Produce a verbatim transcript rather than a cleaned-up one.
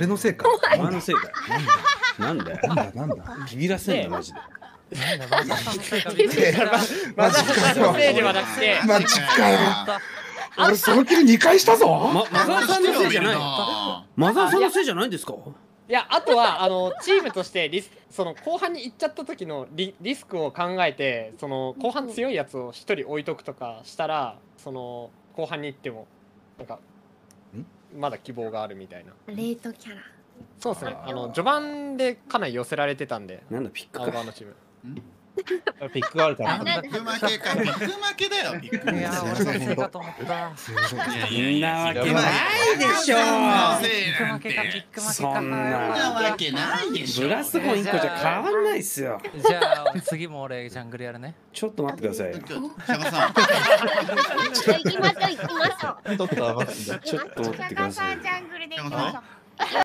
俺のせいか。お前のせいだよ。なんだよ。なんだなんだ。ビビらせんなマジで。なんだマジで。マジのせいではなくて。マジか。俺そのキルにかいしたぞ。マザーさんのせいじゃない。マザーさんのせいじゃないんですか。いや、あとはあのチームとしてリスその後半に行っちゃった時の リ, リスクを考えて、その後半強いやつを一人置いとくとかしたら、その後半に行ってもなんかまだ希望があるみたいな。レートキャラ。そうですね。あの序盤でかなり寄せられてたんで。なんだピックか。アウバーのチーム。ピックがあるから。ピック負けか。ピック負けだよ。ピック。いや、俺のせいかと思った。いや、なわけないでしょ。ピック負けか、ピック負けか。そんなわけないでしょ。ブラスコ一個じゃ変わんないっすよ。じゃあ次も俺ジャングルやるね。ちょっと待ってください。ちょっと待ってください。